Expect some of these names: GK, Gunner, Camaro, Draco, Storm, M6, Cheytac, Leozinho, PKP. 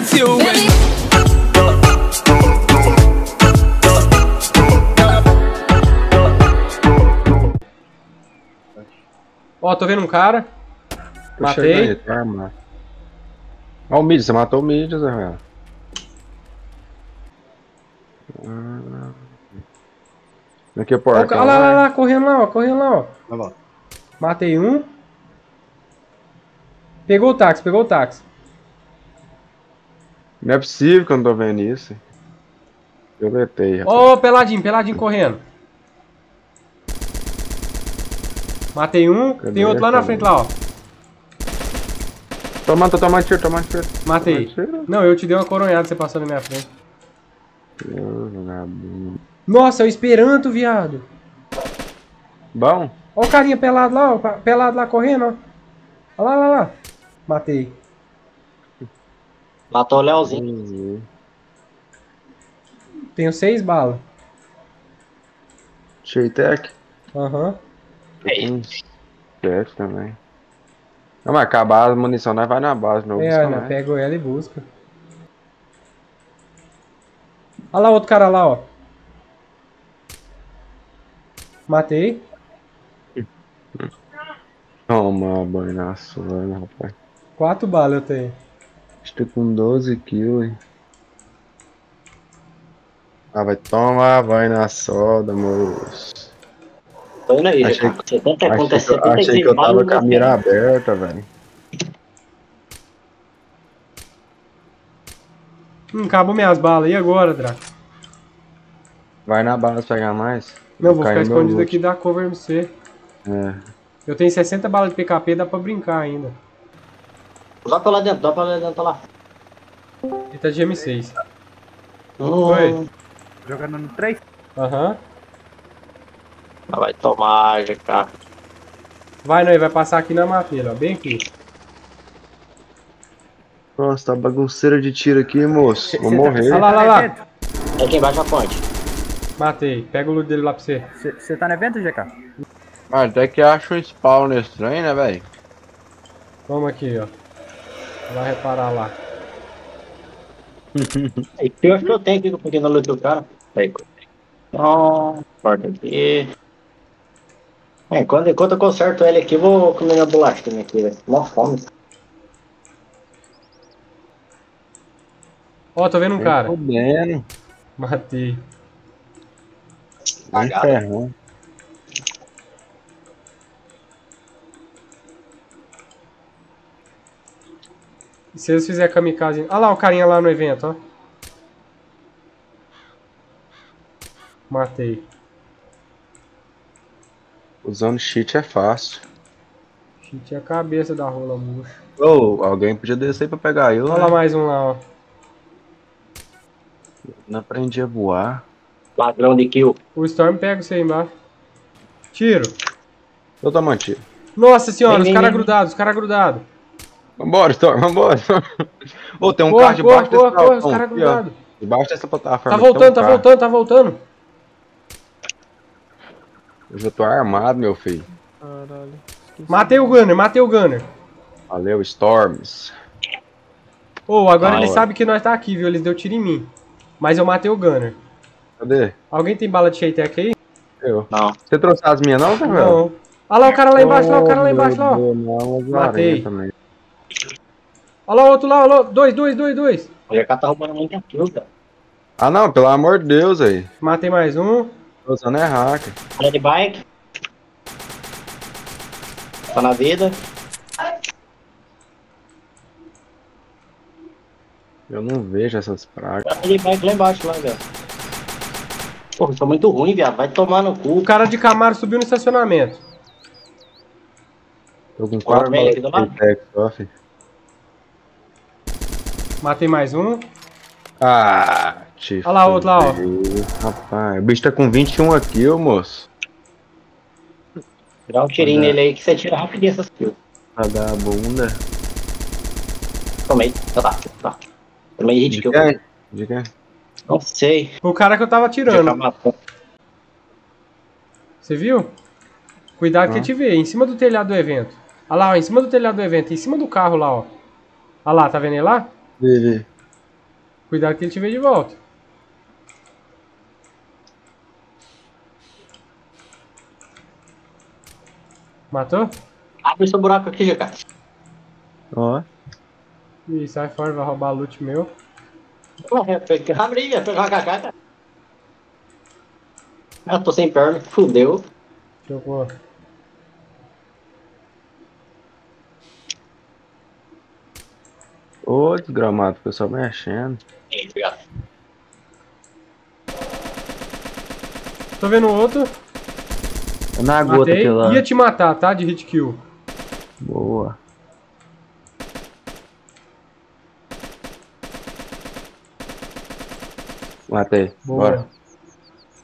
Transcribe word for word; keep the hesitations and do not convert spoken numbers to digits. once you win. Ó, oh, tô vendo um cara. Matei. Olha o mid, você matou o mid, Zé Ruela. Aqui é porta. Olha lá, lá, lá, correndo lá, ó, correndo lá, ó. Vai lá. Matei um. Pegou o táxi, pegou o táxi. Não é possível que eu não tô vendo isso. Eu metei. Ó, oh, peladinho, peladinho correndo. Matei um, cadê? Tem outro lá na frente, lá, ó. Toma, toma tiro, toma tiro. Matei. Toma tiro. Não, eu te dei uma coronhada, você passou na minha frente. Nossa, é o Esperanto, viado. Bom. Ó o carinha pelado lá, ó, pelado lá correndo, ó. Olha lá, lá, lá. Matei. Matou o Leozinho. Tenho seis balas. Cheytac. Aham. Uhum. É isso. Chef também. Não, mas acabar a munição, nós vai na base, não. É, não, pego ela e busca. Olha lá outro cara lá, ó. Matei. Toma, banho na sua, rapaz. Quatro balas eu tenho. Estou com doze kills, hein. Ah, vai tomar banho na solda, moço. Aí, achei, já, que, setenta achei, conta, setenta eu, achei que eu tava com a mira aberta, velho. Hum, acabou minhas balas. E agora, Draco? Vai na bala pegar mais. Não, vou ficar escondido aqui da cover M C. É. Eu tenho sessenta balas de P K P, dá pra brincar ainda. Dá pra lá dentro, dá pra lá dentro, lá. Ele tá de M seis. Oh. Oi. Jogando no três? Aham. Uhum. Vai tomar, G K. Vai, não, ele vai passar aqui na mapeira, ó, bem aqui. Nossa, tá bagunceira de tiro aqui, moço. Vou morrer. Olha lá, olha lá. É aqui embaixo a ponte. Matei. Pega o loot dele lá pra você. Você tá no evento, G K? Ah, até que acho um spawner estranho, né, velho? Toma aqui, ó. Vai reparar lá. É pior que eu tenho aqui, porque na loot do cara. Peraí, ó, porta aqui. É, quando, enquanto eu conserto ele aqui, vou comer minha bolacha também aqui, velho. Mó fome. Ó, tô vendo um cara. Tô vendo. Matei. Ai, ferrou. E se eles fizerem kamikaze... Olha lá o carinha lá no evento, ó. Matei. Usando cheat é fácil. Cheat é a cabeça da rola murcha. Ô, oh, alguém podia descer pra pegar eu. Olha lá, né? Mais um lá, ó. Não aprendi a voar. Ladrão de kill. O Storm pega você aí embaixo. Tiro. Eu tomo um tiro. Nossa senhora, vem, os caras grudados, os caras grudados. Vambora, Storm, vambora. Ô, oh, tem um carro debaixo desse carro. Os caras grudados. Debaixo dessa plataforma. Tá voltando, tá voltando, tá voltando. Eu já tô armado, meu filho. Caralho. Matei o Gunner, matei o Gunner. Valeu, Storms. Ô, oh, agora ah, ele ué. sabe que nós tá aqui, viu? Eles deu tiro em mim. Mas eu matei o Gunner. Cadê? Alguém tem bala de Cheytac aí? Eu. Não. Você trouxe as minhas não, tá vendo? Não. Olha lá o cara lá embaixo, oh, lá o cara lá embaixo, lá. Não, matei. Também. Olha lá o outro lá, olha lá. Dois, dois, dois, dois. O G K tá roubando muita fruta. Ah, não, pelo amor de Deus aí. Matei mais um. Tô usando é hacker. Olha de bike. Tá na vida. Eu não vejo essas pragas. Tá de bike lá embaixo, lá, velho. Porra, tô muito ruim, viado. Vai tomar no cu. O cara de Camaro subiu no estacionamento. Tô com quatro balas de Cheytac, ó, filho. Matei mais um. Ah, tio. Olha lá outro lá, ó. Rapaz, o bicho tá com vinte e um aqui, ô moço. Dá um tirinho ah, nele aí que você tira rapidinho essas kills. Pra dar a bunda. Tomei, tá, tá, tá. Tomei hit kill. De quem? Não sei. O cara que eu tava atirando. Você viu? Cuidado ah. que eu te vê, em cima do telhado do evento. Olha lá, ó, em cima do telhado do evento, em cima do carro lá, ó. Olha lá, tá vendo ele lá? Ele. Cuidado que ele te vê de volta. Matou? Abre esse buraco aqui, G K. Ó. Ih, sai fora, vai roubar loot meu. Abre aí, pegou a cacata. Ah, tô sem perna, fudeu. Jogou. Ô, desgramado, o pessoal mexendo. Ei, obrigado. Tô vendo outro. Na gota aqui lá. Ia te matar, tá? De hit kill. Boa. Matei. Boa. Bora.